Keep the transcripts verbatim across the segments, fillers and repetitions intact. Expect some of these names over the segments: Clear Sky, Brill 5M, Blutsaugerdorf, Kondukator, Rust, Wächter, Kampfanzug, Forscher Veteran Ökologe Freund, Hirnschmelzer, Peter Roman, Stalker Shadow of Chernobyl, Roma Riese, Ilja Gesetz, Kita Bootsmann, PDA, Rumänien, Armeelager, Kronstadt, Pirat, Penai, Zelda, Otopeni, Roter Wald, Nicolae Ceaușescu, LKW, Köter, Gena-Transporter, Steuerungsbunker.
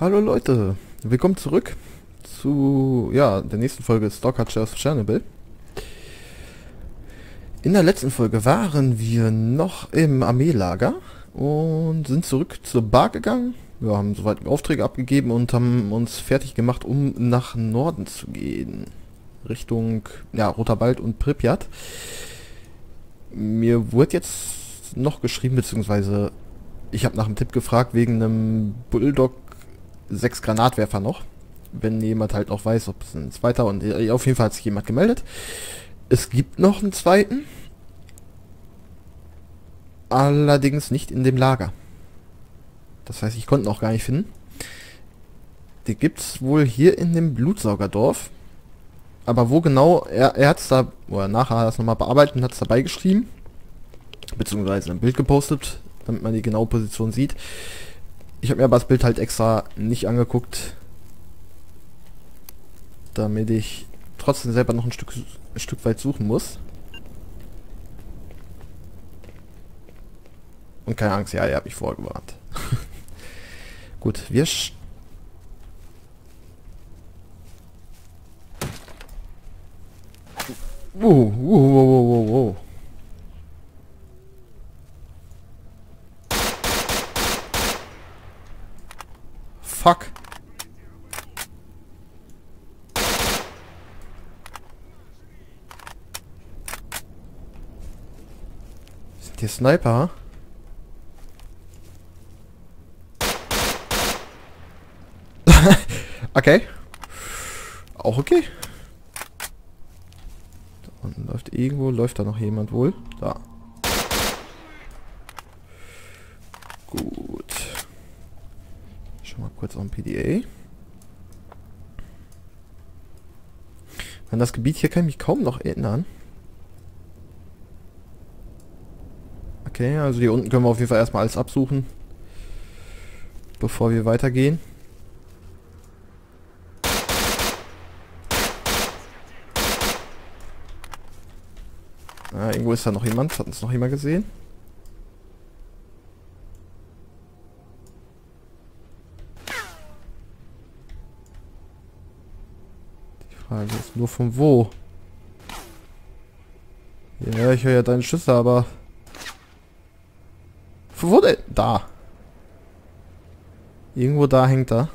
Hallo Leute, willkommen zurück zu ja, der nächsten Folge Stalker Shadow of Chernobyl. In der letzten Folge waren wir noch im Armeelager und sind zurück zur Bar gegangen. Wir haben soweit Aufträge abgegeben und haben uns fertig gemacht, um nach Norden zu gehen. Richtung ja, Roter Wald und Pripyat. Mir wurde jetzt noch geschrieben, beziehungsweise ich habe nach einem Tipp gefragt wegen einem Bulldog sechs Granatwerfer noch, wenn jemand halt auch weiß, ob es ein zweiter, und auf jeden Fall hat sich jemand gemeldet. Es gibt noch einen zweiten, allerdings nicht in dem Lager. Das heißt, ich konnte ihn auch gar nicht finden. Die gibt es wohl hier in dem Blutsaugerdorf, aber wo genau, er, er hat es da, oder nachher hat er es nochmal bearbeitet und hat es dabei geschrieben, beziehungsweise ein Bild gepostet, damit man die genaue Position sieht. Ich habe mir aber das Bild halt extra nicht angeguckt, damit ich trotzdem selber noch ein Stück, ein Stück weit suchen muss. Und keine Angst, ja, ihr habt mich vorgewarnt. Gut, wir... Sch wow, wow, wow, wow, wow. Fuck. Sind hier Sniper? Okay. Auch okay. Da unten läuft irgendwo, läuft da noch jemand wohl? Da. Gut. Mal kurz auf den P D A. An das Gebiet hier kann ich mich kaum noch erinnern. Okay, also hier unten können wir auf jeden Fall erstmal alles absuchen, bevor wir weitergehen. Ah, irgendwo ist da noch jemand. Hat uns noch jemand gesehen? Ist nur von wo? Ja, ich höre ja deine Schüsse, aber... Von wo denn? Da! Irgendwo da hängt er.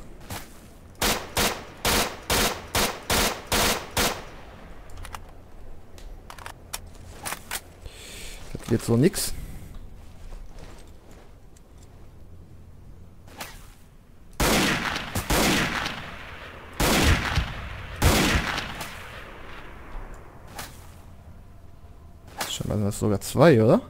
Das wird so nix. Das ist sogar zwei, oder?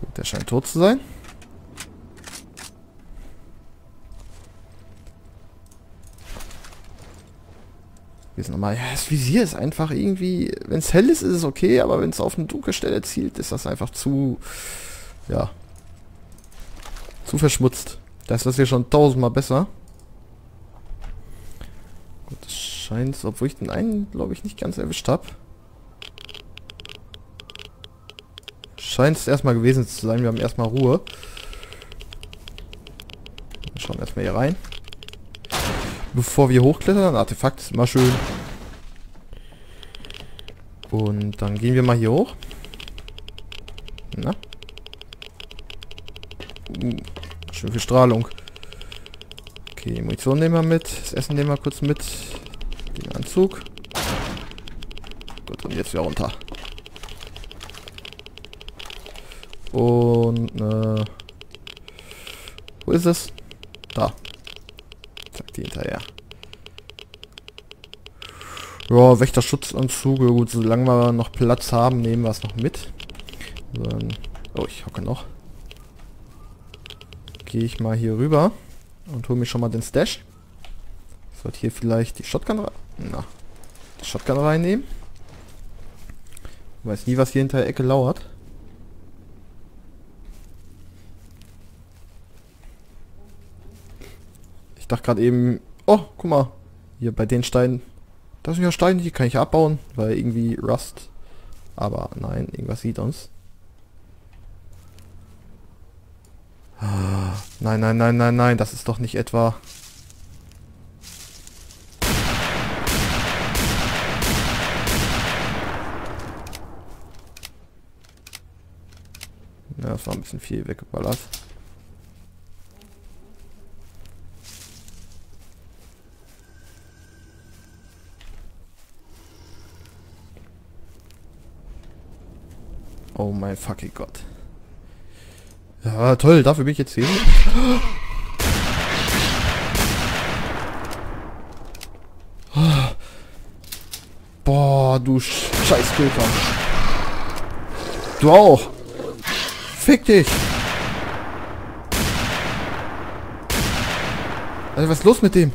Gut, der scheint tot zu sein. Hier ist nochmal. Ja, das Visier ist einfach irgendwie. Wenn es hell ist, ist es okay, aber wenn es auf eine dunkle Stelle zielt, ist das einfach zu. Ja. Zu verschmutzt. Das ist hier schon tausendmal besser. Scheint, obwohl ich den einen, glaube ich, nicht ganz erwischt habe. Scheint es erstmal gewesen zu sein. Wir haben erstmal Ruhe. Wir schauen erstmal hier rein. Bevor wir hochklettern, Artefakt ist immer schön. Und dann gehen wir mal hier hoch. Na? Uh, schön viel Strahlung. Okay, Munition nehmen wir mit. Das Essen nehmen wir kurz mit. Den Anzug. Gut, und jetzt wieder runter. Und, äh, wo ist es? Da. Zack, die hinterher. Ja, Wächterschutzanzug. Gut, solange wir noch Platz haben, nehmen wir es noch mit. Dann, oh, ich hocke noch. Gehe ich mal hier rüber und hole mir schon mal den Stash. Sollte hier vielleicht die Shotgun rein... Na, die Shotgun reinnehmen. Weiß nie, was hier hinter der Ecke lauert. Ich dachte gerade eben... Oh, guck mal. Hier bei den Steinen. Das sind ja Steine, die kann ich abbauen, weil irgendwie Rust. Aber nein, irgendwas sieht uns. Nein, nein, nein, nein, nein, das ist doch nicht etwa... Ja, das war ein bisschen viel weggeballert. Oh mein fucking Gott. Ja, toll, dafür bin ich jetzt hier. Boah, du scheiß Köter. Du auch. Fick dich. Alter, was ist los mit dem?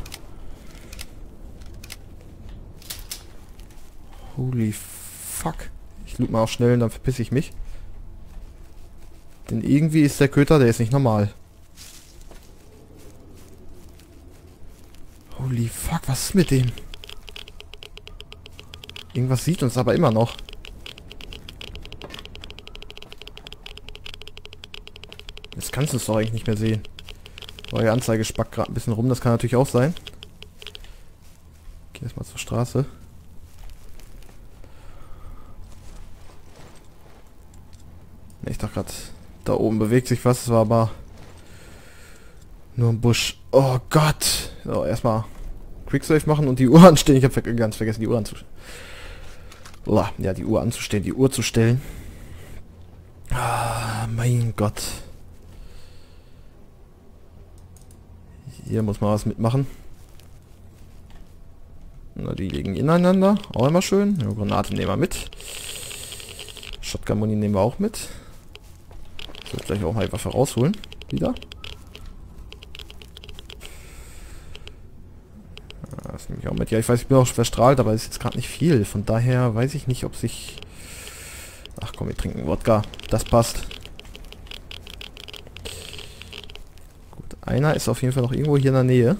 Holy fuck. Ich loot mal auch schnell und dann verpiss ich mich. Denn irgendwie ist der Köter, der ist nicht normal. Holy fuck, was ist mit dem? Irgendwas sieht uns aber immer noch. Jetzt kannst du es doch eigentlich nicht mehr sehen. Eure Anzeige spackt gerade ein bisschen rum, das kann natürlich auch sein. Ich gehe erstmal zur Straße. Ich dachte gerade, da oben bewegt sich was, es war aber nur ein Busch. Oh Gott! So, erstmal Quicksave machen und die Uhr anstehen. Ich habe ganz vergessen, die Uhr anzustellen. Ja, die Uhr anzustellen, die Uhr zu stellen. Ah, mein Gott. Hier muss man was mitmachen. Na, die liegen ineinander. Auch immer schön. Ja, Granate nehmen wir mit. Shotgun-Muni nehmen wir auch mit. Ich soll gleich auch mal die Waffe rausholen. Wieder. Das nehme ich auch mit. Ja, ich weiß, ich bin auch verstrahlt, aber es ist jetzt gerade nicht viel. Von daher weiß ich nicht, ob sich... Ach komm, wir trinken Wodka. Das passt. Gut, einer ist auf jeden Fall noch irgendwo hier in der Nähe.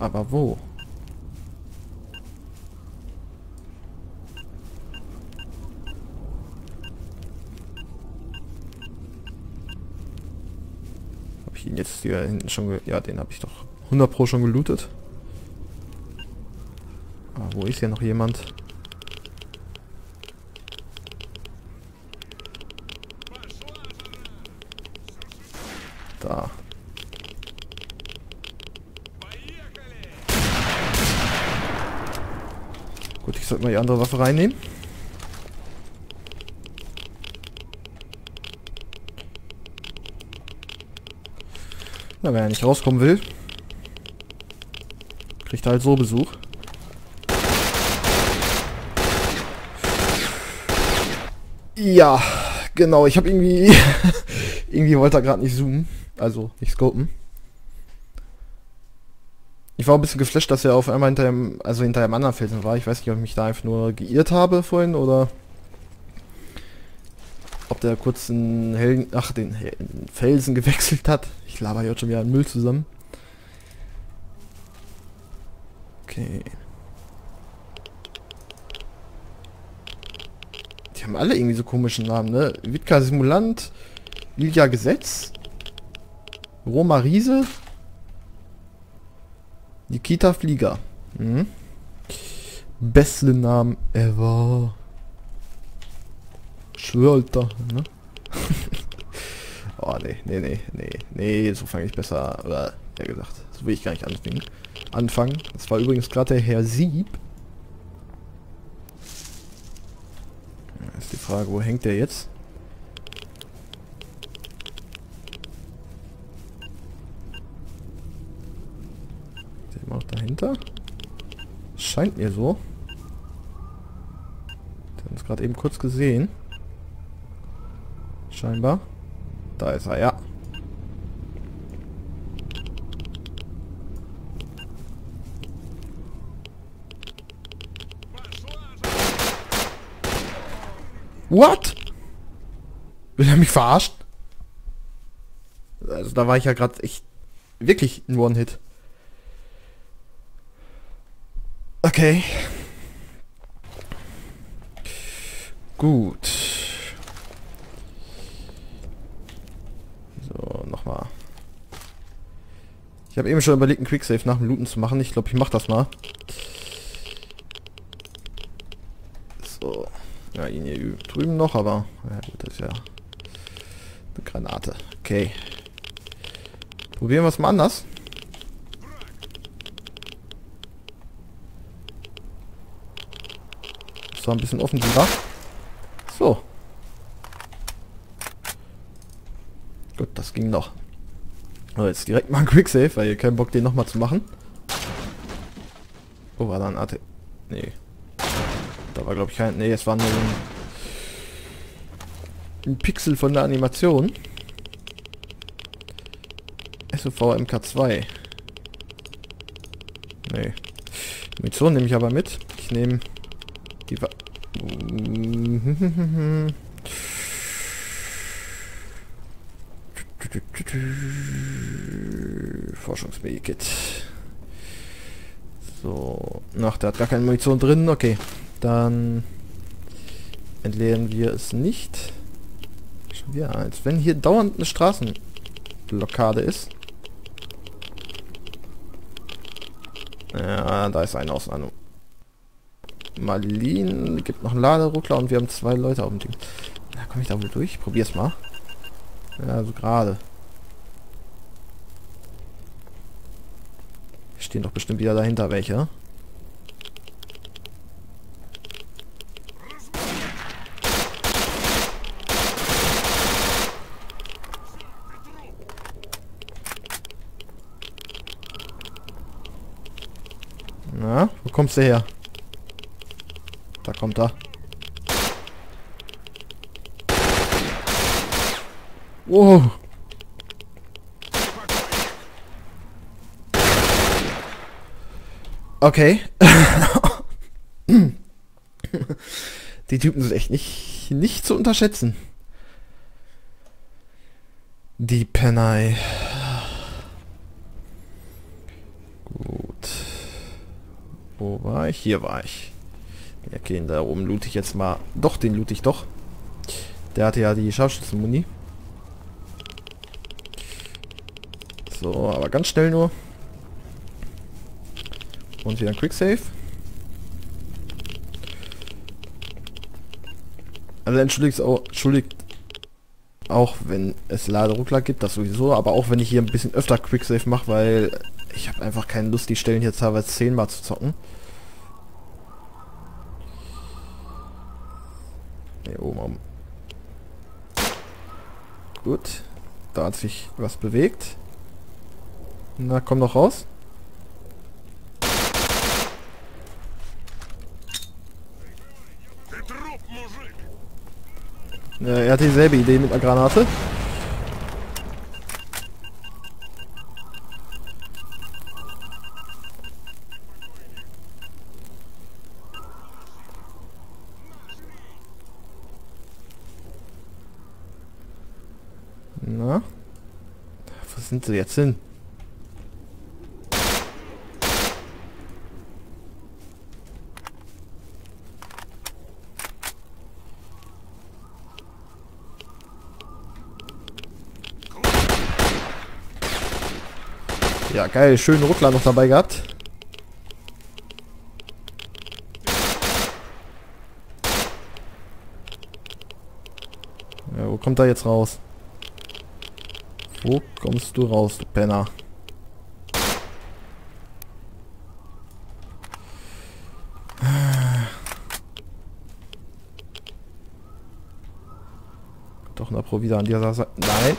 Aber wo? Hab ich ihn jetzt hier hinten schon ge... Ja, den habe ich doch hundert Pro schon gelootet. Aber wo ist hier noch jemand? Da. Gut, ich sollte mal die andere Waffe reinnehmen. Na, wenn er nicht rauskommen will, kriegt er halt so Besuch. Ja, genau, ich habe irgendwie... irgendwie wollte er gerade nicht zoomen, also nicht scopen. Ich war ein bisschen geflasht, dass er auf einmal hinter dem, also hinter dem anderen Felsen war. Ich weiß nicht, ob ich mich da einfach nur geirrt habe vorhin oder ob der kurz den hellen, ach, den hellen Felsen gewechselt hat. Ich laber jetzt schon wieder einen Müll zusammen. Okay. Die haben alle irgendwie so komischen Namen, ne? Witka Simulant, Ilja Gesetz, Roma Riese. Die Kita Flieger. Mhm. Beste Namen ever. Schwör, Alter, ne? Oh, nee, nee, nee, nee, nee, so fange ich besser, oder, eher gesagt, so will ich gar nicht anfangen. Anfangen. Das war übrigens gerade der Herr Sieb. Ja, ist die Frage, wo hängt der jetzt? Auch dahinter. Scheint mir so. Wir haben es gerade eben kurz gesehen. Scheinbar. Da ist er, ja. What? Will er mich verarscht? Also da war ich ja gerade echt wirklich ein One-Hit. Okay. Gut. So, nochmal. Ich habe eben schon überlegt, einen Quicksave nach dem Looten zu machen. Ich glaube, ich mache das mal. So. Ja, ihn hier drüben noch, aber... Ja gut, das ist ja... Eine Granate. Okay. Probieren wir es mal anders. Das war ein bisschen offensiver. So. Gut, das ging noch. Aber jetzt direkt mal ein Quicksave, weil ihr keinen Bock, den nochmal zu machen. Oh, war da ein A T... Nee. Da war, glaube ich, kein... Nee, es war nur ein... ein Pixel von der Animation. S O V M K zwei. Nee. Munition nehme ich aber mit. Ich nehme... die... Wa Forschungsmedikament. So. Ach, der hat gar keine Munition drin. Okay. Dann entleeren wir es nicht. Ja, als wenn hier dauernd eine Straßenblockade ist. Ja, da ist eine Ausnahme. Marlin gibt noch einen Laderuckler und wir haben zwei Leute auf dem Ding. Na, komme ich da wohl durch? Probier's mal. Ja, so gerade. Stehen doch bestimmt wieder dahinter welche. Na, wo kommst du her? Da kommt er. Wow. Okay. Die Typen sind echt nicht, nicht zu unterschätzen. Die Penai. Gut. Wo war ich? Hier war ich. Ja, okay, da oben loot ich jetzt mal. Doch, den loot ich doch. Der hatte ja die Scharfschützenmuni. So, aber ganz schnell nur. Und wieder ein Quicksave. Also entschuldigt auch, entschuldigt auch, wenn es Laderuckler gibt, das sowieso. Aber auch wenn ich hier ein bisschen öfter Quicksave mache, weil ich habe einfach keine Lust, die Stellen hier teilweise zehnmal zu zocken. Hier oben, oben. Gut. Da hat sich was bewegt. Na, komm doch raus. Ja, er hat dieselbe Idee mit einer Granate. Na? Wo sind sie jetzt hin? Ja, geil, schönen Ruckler noch dabei gehabt. Ja, wo kommt er jetzt raus? Wo kommst du raus, du Penner? Doch noch Pro wieder an dieser Seite. Nein.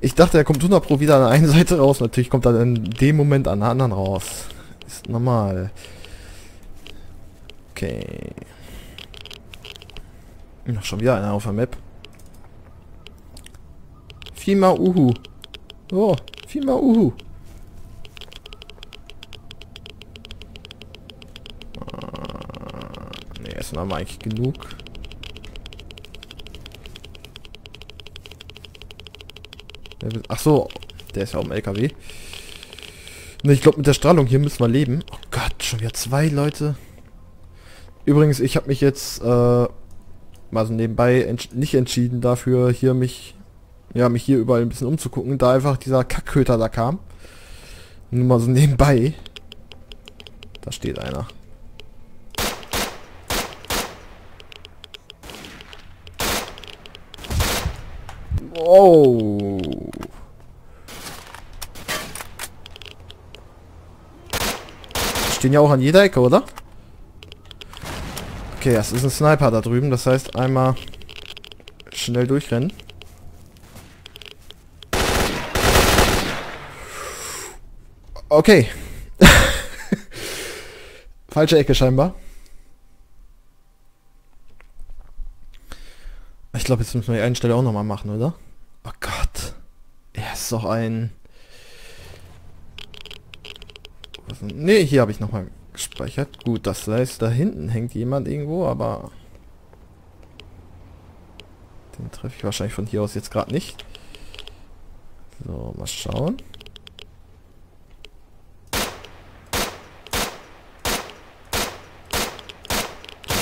Ich dachte, er kommt hundert Pro wieder an der einen Seite raus. Natürlich kommt er in dem Moment an der anderen raus. Ist normal. Okay. Noch schon wieder einer auf der Map. Viermal Uhu. Oh, viermal Uhu. Ah, ne, erstmal haben wir eigentlich genug. Ach so, der ist ja auf dem L K W. Ne, ich glaube, mit der Strahlung hier müssen wir leben. Oh Gott, schon wieder zwei Leute. Übrigens, ich habe mich jetzt äh, mal so nebenbei ents nicht entschieden dafür, hier mich, ja, mich hier überall ein bisschen umzugucken, da einfach dieser Kackköter da kam. Nur mal so nebenbei. Da steht einer. Oh. Die stehen ja auch an jeder Ecke, oder? Okay, das ist ein Sniper da drüben, das heißt einmal schnell durchrennen. Okay. Falsche Ecke scheinbar. Ich glaube, jetzt müssen wir die eine Stelle auch nochmal machen, oder? Oh Gott. Er ist doch ein... Ne, hier habe ich nochmal... gespeichert. Gut, das heißt, da hinten hängt jemand irgendwo, aber den treffe ich wahrscheinlich von hier aus jetzt gerade nicht. So, mal schauen.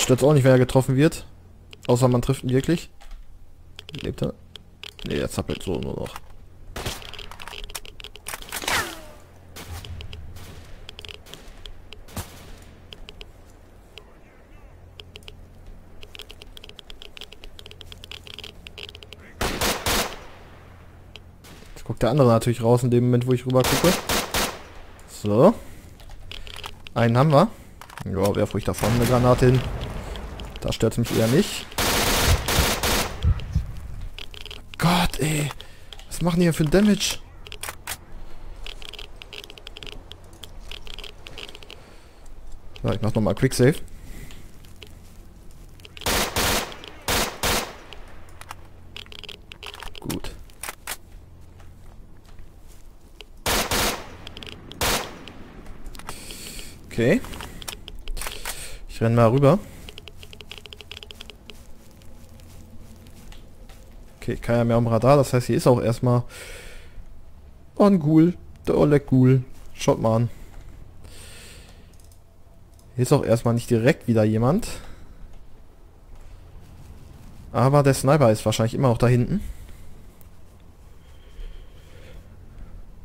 Stört auch nicht, wenn er getroffen wird. Außer man trifft ihn wirklich. Lebt er? Ne, er zappelt so nur noch. Der andere natürlich raus in dem Moment, wo ich rüber gucke. So. Einen haben wir. Ja, werf ruhig da vorne eine Granate hin. Da stört es mich eher nicht. Gott, ey. Was machen die hier für ein Damage? So, ich mach nochmal Quick Save. Okay. Ich renne mal rüber. Okay, keiner mehr am Radar. Das heißt, hier ist auch erstmal... Oh, ein Ghoul. Der Oleg Ghoul. Schaut mal an. Hier ist auch erstmal nicht direkt wieder jemand. Aber der Sniper ist wahrscheinlich immer noch da hinten.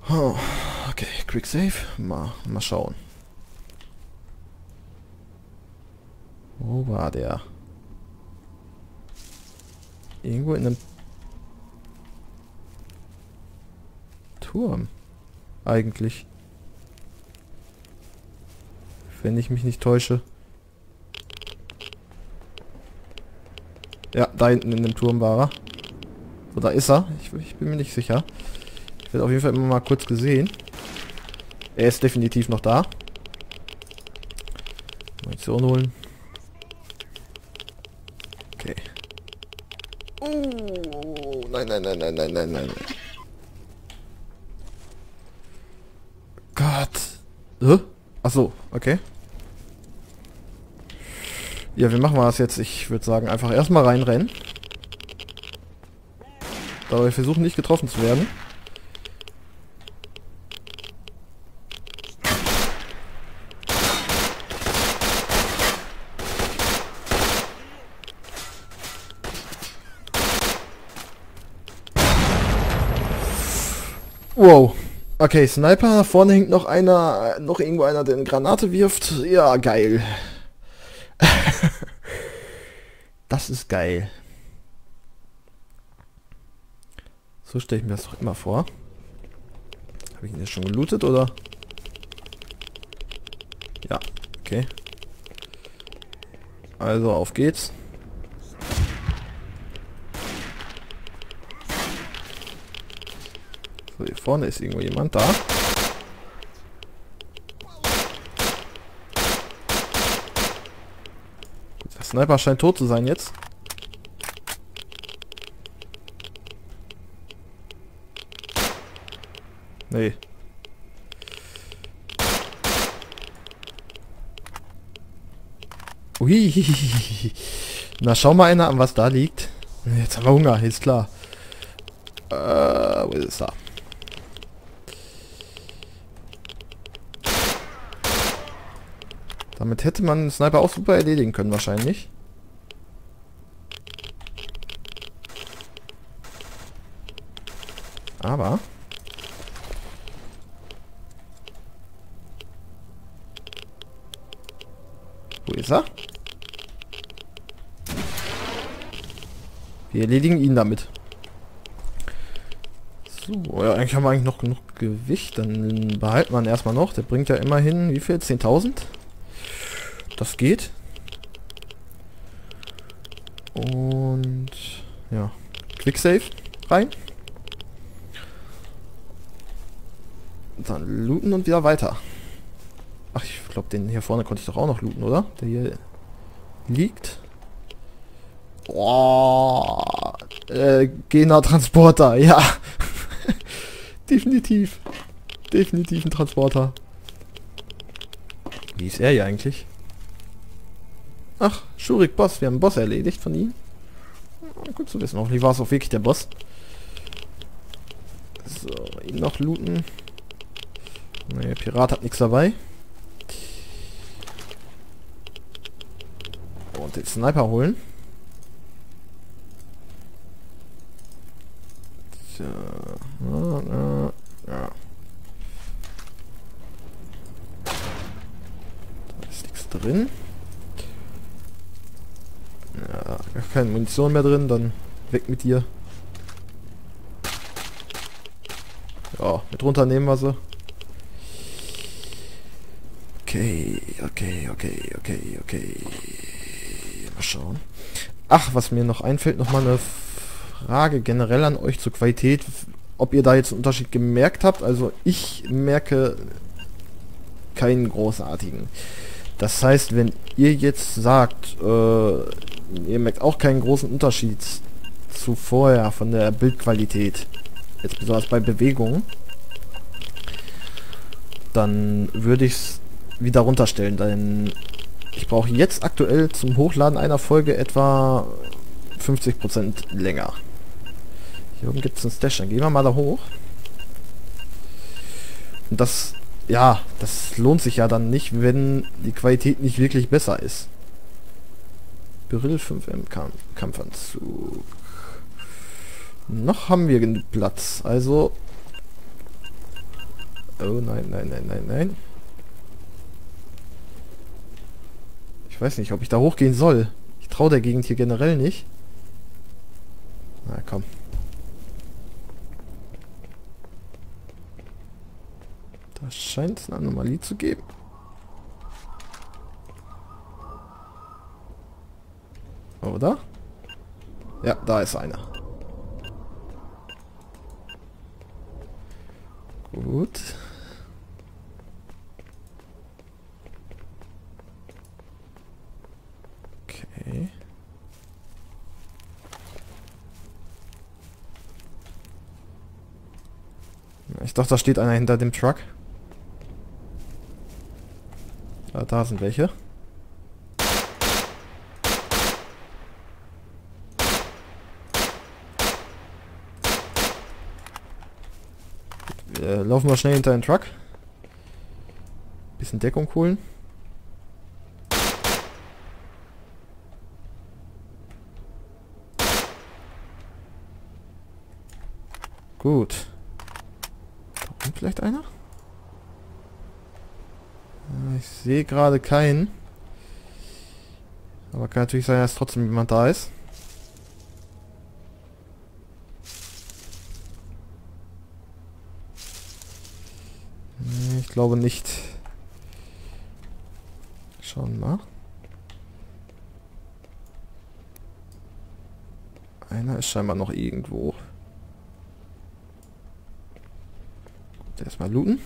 Oh, okay, Quick Save. Mal, mal schauen. Wo war der? Irgendwo in einem Turm. Eigentlich. Wenn ich mich nicht täusche. Ja, da hinten in dem Turm war er. Oder so, ist er? Ich, ich bin mir nicht sicher. Ich werde auf jeden Fall immer mal kurz gesehen. Er ist definitiv noch da. Munition holen. Oh, nein, nein, nein, nein, nein, nein, nein. Gott. Hä? Achso, okay. Ja, wie machen wir das jetzt? Ich würde sagen, einfach erstmal reinrennen. Aber wir versuchen nicht getroffen zu werden. Wow. Okay, Sniper. Vorne hängt noch einer, noch irgendwo einer, der eine Granate wirft. Ja, geil. Das ist geil. So stelle ich mir das doch immer vor. Habe ich ihn jetzt schon gelootet, oder? Ja, okay. Also, auf geht's. Hier vorne ist irgendwo jemand da. Gut, der Sniper scheint tot zu sein jetzt. Nee. Ui. Na, schau mal einer an, was da liegt. Jetzt haben wir Hunger, ist klar. Äh, wo ist er? Damit hätte man einen Sniper auch super erledigen können wahrscheinlich. Aber... Wo ist er? Wir erledigen ihn damit. So, ja, eigentlich haben wir eigentlich noch genug Gewicht. Dann behalten wir ihn erstmal noch. Der bringt ja immerhin, wie viel? zehntausend? Das geht. Und... Ja. Quicksave rein. Dann looten und wieder weiter. Ach, ich glaube, den hier vorne konnte ich doch auch noch looten, oder? Der hier liegt. Oh, äh, Gena-Transporter, ja. Definitiv. Definitiv ein Transporter. Wie ist er hier eigentlich? Ach, Schurik Boss. Wir haben einen Boss erledigt von ihm. Gut zu wissen. Hoffentlich war es auch wirklich der Boss. So, ihn noch looten. Nee, Pirat hat nichts dabei. Und den Sniper holen. So. Ja, ja, ja. Da ist nichts drin. Ja, keine Munition mehr drin, dann weg mit dir. Ja, mit runter nehmen wir sie. Okay, okay, okay, okay, okay. Mal schauen. Ach, was mir noch einfällt, nochmal eine Frage generell an euch zur Qualität. Ob ihr da jetzt einen Unterschied gemerkt habt. Also ich merke keinen großartigen. Das heißt, wenn ihr jetzt sagt, äh, ihr merkt auch keinen großen Unterschied zu vorher von der Bildqualität. Jetzt besonders bei Bewegungen. Dann würde ich es wieder runterstellen, denn ich brauche jetzt aktuell zum Hochladen einer Folge etwa fünfzig Prozent länger. Hier oben gibt es einen Stash, dann gehen wir mal da hoch. Und das, ja, das lohnt sich ja dann nicht, wenn die Qualität nicht wirklich besser ist. Brill fünf M Kamp Kampfanzug. Noch haben wir genug Platz, also... Oh nein, nein, nein, nein, nein. Ich weiß nicht, ob ich da hochgehen soll. Ich traue der Gegend hier generell nicht. Na komm. Da scheint es eine Anomalie zu geben. Oder? Ja, da ist einer. Gut. Ich dachte, da steht einer hinter dem Truck. Ah, da sind welche. Wir laufen mal schnell hinter den Truck. Bisschen Deckung holen. Gut. Vielleicht einer? Ich sehe gerade keinen. Aber kann natürlich sein, dass trotzdem jemand da ist. Ich glaube nicht. Schauen wir mal. Einer ist scheinbar noch irgendwo. Erstmal looten.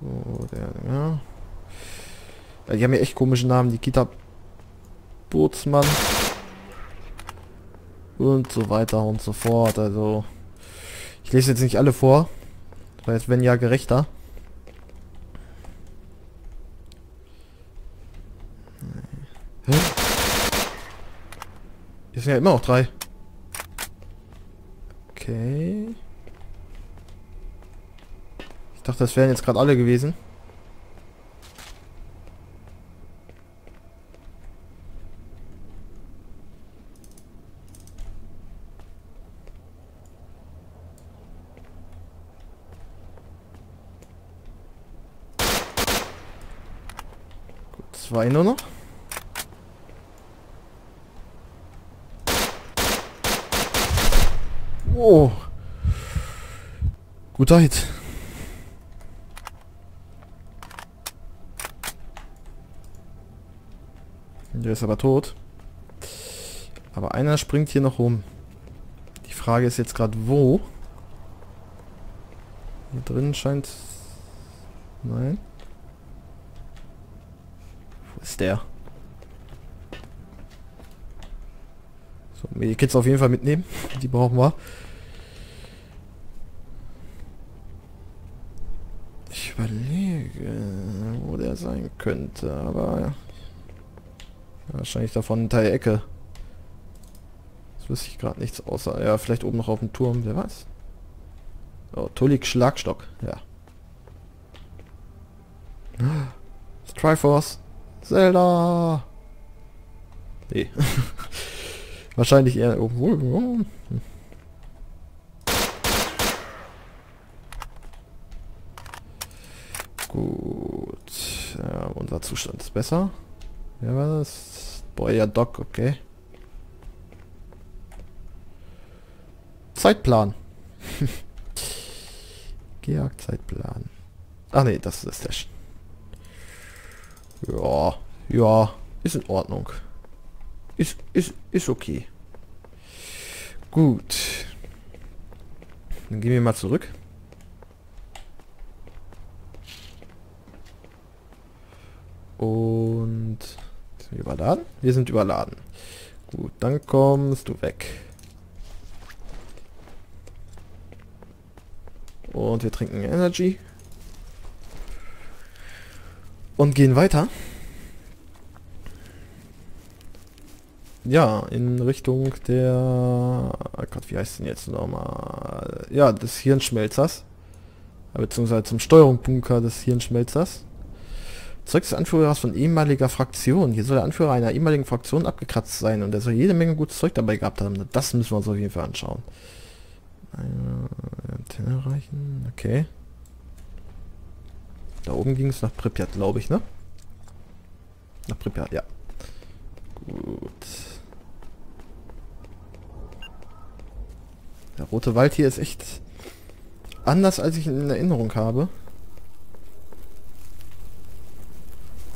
Gut, ja, ja. Ja, die haben ja echt komische Namen. Die Kita Bootsmann. Und so weiter und so fort. Also, ich lese jetzt nicht alle vor. Weil es wären ja gerechter. Hm? Hier sind ja immer noch drei. Okay. Ich dachte, das wären jetzt gerade alle gewesen. Gut, zwei nur noch. Oh. Guter Hit. Der ist aber tot. Aber einer springt hier noch rum. Die Frage ist jetzt gerade wo. Hier drin scheint... Nein. Wo ist der? So, die Kids auf jeden Fall mitnehmen. Die brauchen wir. Ich überlege, wo der sein könnte, aber... Wahrscheinlich davon Teil Ecke. Das wüsste ich gerade nichts außer. Ja, vielleicht oben noch auf dem Turm, wer weiß. Oh, Tullik Schlagstock, ja. Das Triforce. Zelda. Nee. Wahrscheinlich eher irgendwo. Gut. Ja, unser Zustand ist besser. Wer war das? Boyer Doc, okay. Zeitplan. Gejagd-Zeitplan. Ach nee, das ist der Sch. Ja, ja, ist in Ordnung. Ist, ist, ist okay. Gut. Dann gehen wir mal zurück. Und... Überladen? Wir sind überladen. Gut, dann kommst du weg. Und wir trinken Energy. Und gehen weiter. Ja, in Richtung der... Oh Gott, wie heißt denn jetzt nochmal? Ja, des Hirnschmelzers. Beziehungsweise zum Steuerungsbunker des Hirnschmelzers. Zeug des Anführers von ehemaliger Fraktion. Hier soll der Anführer einer ehemaligen Fraktion abgekratzt sein und er soll jede Menge gutes Zeug dabei gehabt haben. Das müssen wir uns auf jeden Fall anschauen. Antenne erreichen. Okay. Da oben ging es nach Pripyat, glaube ich, ne? Nach Pripyat, ja. Gut. Der Rote Wald hier ist echt anders, als ich ihn in Erinnerung habe.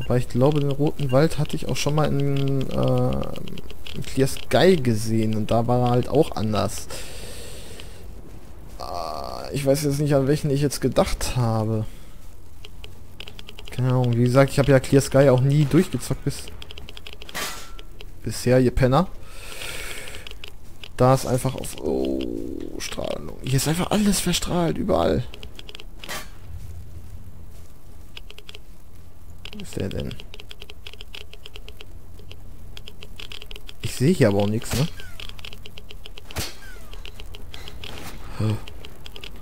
Weil ich glaube, den Roten Wald hatte ich auch schon mal in, äh, in Clear Sky gesehen und da war er halt auch anders. Äh, ich weiß jetzt nicht, an welchen ich jetzt gedacht habe. Keine Ahnung, wie gesagt, ich habe ja Clear Sky auch nie durchgezockt bis bisher, ihr Penner. Da ist einfach auf... Oh, Strahlung. Hier ist einfach alles verstrahlt, überall. Ist der denn? Ich sehe hier aber auch nichts, ne?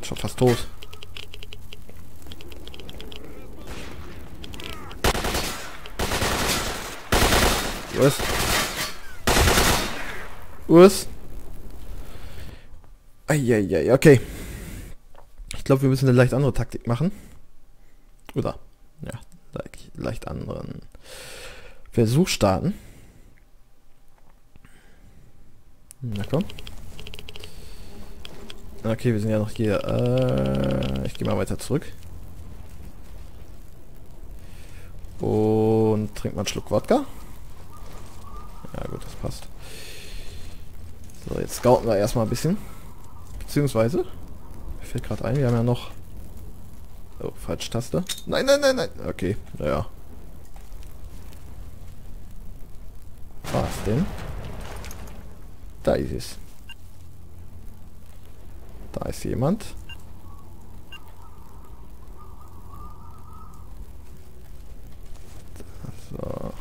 Schon fast tot. Urs. Urs. Eieiei, okay. Ich glaube, wir müssen eine leicht andere Taktik machen. Oder? Ja. Leicht anderen Versuch starten. Na komm. Okay, wir sind ja noch hier. Äh, ich gehe mal weiter zurück. Und trink mal einen Schluck Wodka. Ja gut, das passt. So, jetzt scouten wir erstmal ein bisschen. Beziehungsweise, mir fällt gerade ein, wir haben ja noch... Oh, falsche Taste. Nein, nein, nein, nein. Okay, naja. Was denn? Da ist es. Da ist jemand. So.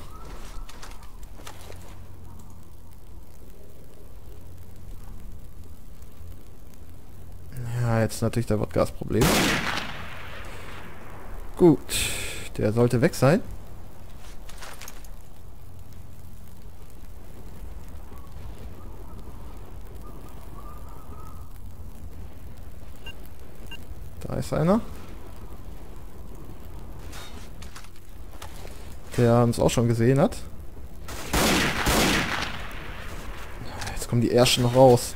Ja, jetzt natürlich da wird Gasproblem. Gut, der sollte weg sein. Da ist einer. Der uns auch schon gesehen hat. Jetzt kommen die ersten noch raus.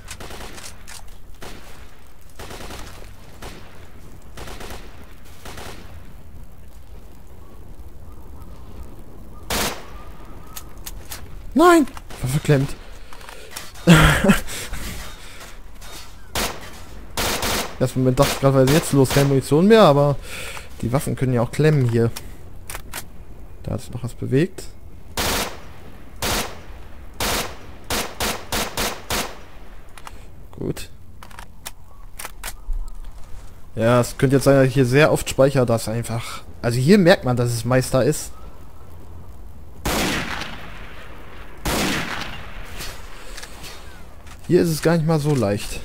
Nein! War verklemmt. Erstmal Moment dachte ich gerade, weil jetzt los, keine Munition mehr, aber die Waffen können ja auch klemmen hier. Da hat sich noch was bewegt. Gut. Ja, es könnte jetzt sein, dass ich hier sehr oft speichere, das einfach. Also hier merkt man, dass es Meister ist. Hier ist es gar nicht mal so leicht.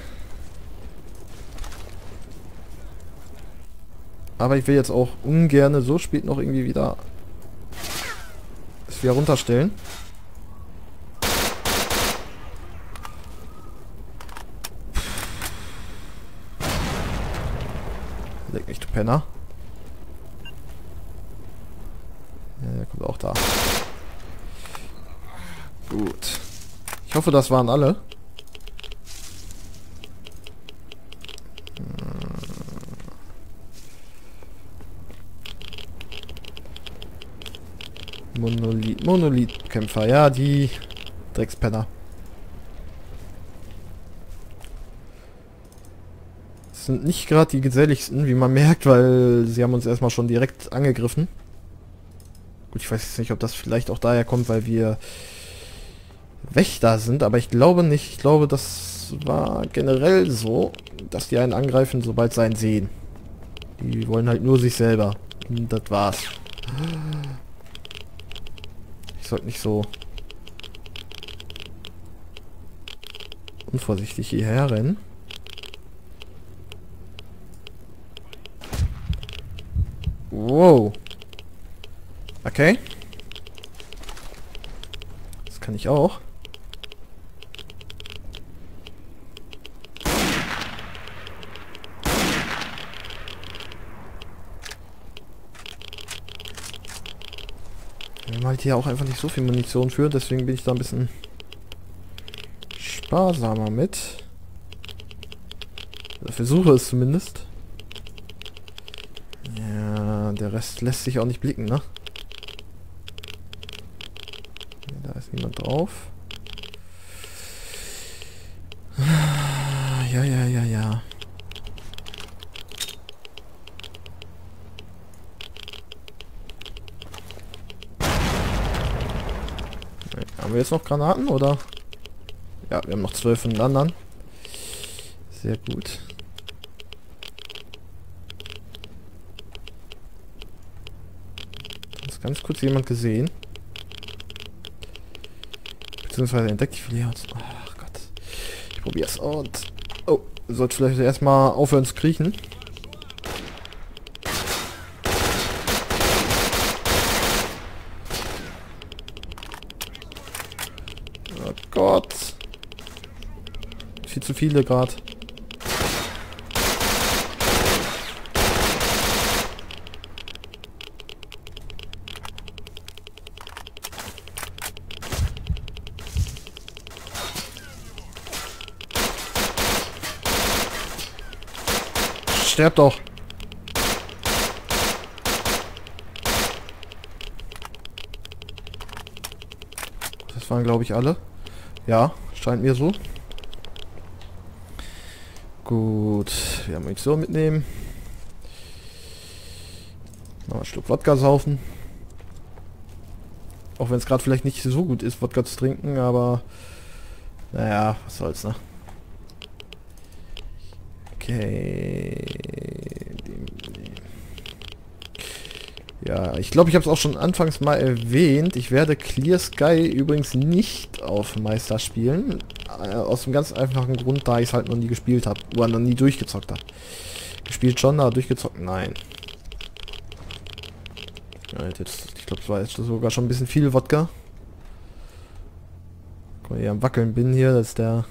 Aber ich will jetzt auch ungern so spät noch irgendwie wieder es wieder runterstellen. Leck mich, du Penner. Ja, der kommt auch da. Gut. Ich hoffe, das waren alle. Monolith-Kämpfer, ja, die Dreckspenner. Das sind nicht gerade die geselligsten, wie man merkt, weil sie haben uns erstmal schon direkt angegriffen. Gut, ich weiß jetzt nicht, ob das vielleicht auch daher kommt, weil wir Wächter sind, aber ich glaube nicht. Ich glaube, das war generell so, dass die einen angreifen, sobald sie einen sehen. Die wollen halt nur sich selber. Und das war's. Ich sollte nicht so unvorsichtig hierher rennen. Wow. Okay. Das kann ich auch. Hier auch einfach nicht so viel Munition für, deswegen bin ich da ein bisschen sparsamer mit. Oder versuche es zumindest. Ja, der Rest lässt sich auch nicht blicken, ne? Da ist niemand drauf. Ja, ja, ja, ja. Haben wir jetzt noch Granaten, oder? Ja, wir haben noch zwölf von den anderen. Sehr gut. Da ist ganz kurz jemand gesehen. Beziehungsweise entdeckt. Ich will hier uns... Ach Gott. Ich probiere es und... Oh, sollte vielleicht erstmal aufhören zu kriechen. Gott. Viel zu viele gerade. Sterb doch. Das waren, glaube ich, alle. Ja, scheint mir so. Gut, wir haben Munition mitnehmen. Mal einen Schluck Wodka saufen. Auch wenn es gerade vielleicht nicht so gut ist, Wodka zu trinken, aber... Naja, was soll's, ne? Okay... Ja, ich glaube, ich habe es auch schon anfangs mal erwähnt. Ich werde Clear Sky übrigens nicht auf Meister spielen. Aus dem ganz einfachen Grund, da ich es halt noch nie gespielt habe. Oder noch nie durchgezockt habe. Gespielt schon, aber durchgezockt? Nein. Alter, jetzt, ich glaube, es war jetzt sogar schon ein bisschen viel Wodka. Guck mal, hier am Wackeln bin hier, das ist der...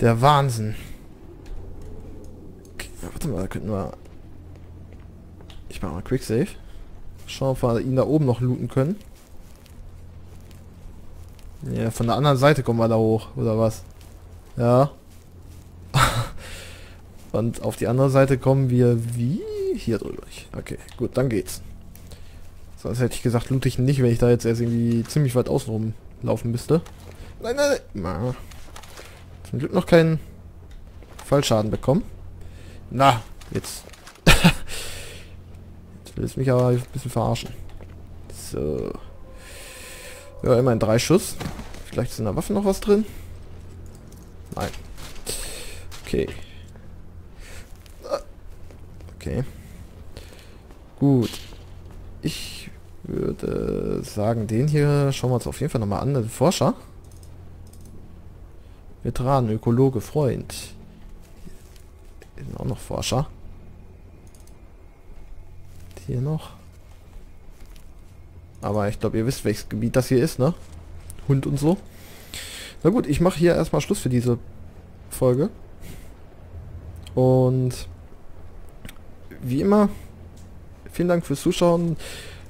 Der Wahnsinn. Okay, warte mal, da könnten wir... Ich mache mal Quicksave. Schauen, ob wir ihn da oben noch looten können. Ja, von der anderen Seite kommen wir da hoch, oder was? Ja. Und auf die andere Seite kommen wir wie? Hier drüber. Okay, gut, dann geht's. Sonst hätte ich gesagt, loot ich nicht, wenn ich da jetzt erst irgendwie ziemlich weit außen rum laufen müsste. Nein, nein, nein. Zum Glück noch keinen Fallschaden bekommen. Na, jetzt. Jetzt will es mich aber ein bisschen verarschen. So. Ja, immerhin drei Schuss. Vielleicht ist in der Waffe noch was drin. Nein. Okay. Okay. Gut. Ich würde sagen, den hier schauen wir uns auf jeden Fall nochmal an. Den Forscher Veteran, Ökologe, Freund. Hier sind auch noch Forscher. Hier noch. Aber ich glaube, ihr wisst, welches Gebiet das hier ist, ne? Hund und so. Na gut, ich mache hier erstmal Schluss für diese Folge. Und wie immer, vielen Dank fürs Zuschauen.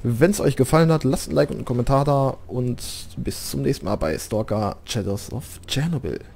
Wenn es euch gefallen hat, lasst ein Like und einen Kommentar da. Und bis zum nächsten Mal bei Stalker Shadow of Chernobyl.